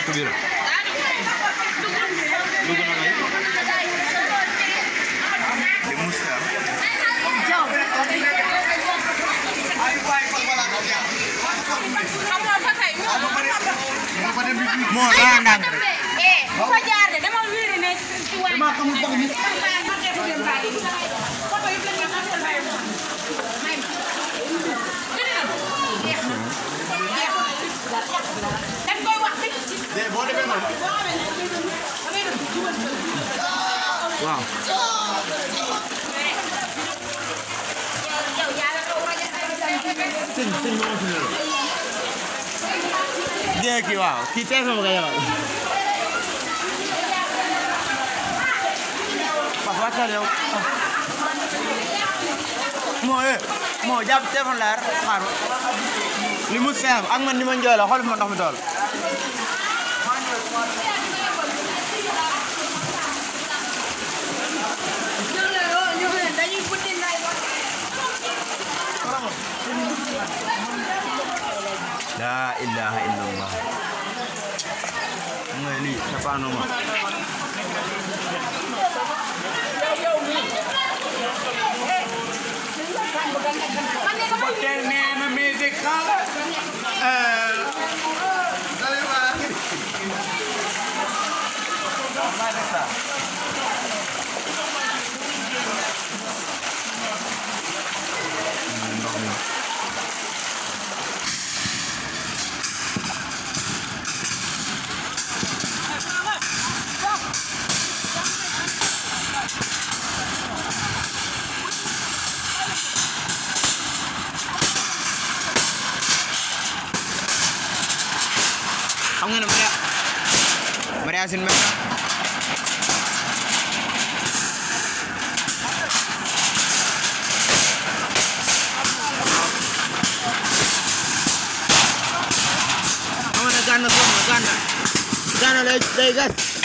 Masa tu biru. Lugu nama ini. Demusa. Jom. Mau langang. Fajar deh. Dia mau biru ni. Mak kamu pergi. Wow. Xin mong xin lỗi. Đây kìa, khi chết không cái rồi. Bà phát ra đâu. Mồi giáp chết phần lá phản. Limus xem, ăn mình đi mình chơi là hết một đồng rồi. La ilaha illallah. Người đi, sao pha nó mà. Angin mereka, mereka sin mereka. Kamu nak gana semua, gana, gana lagi guys.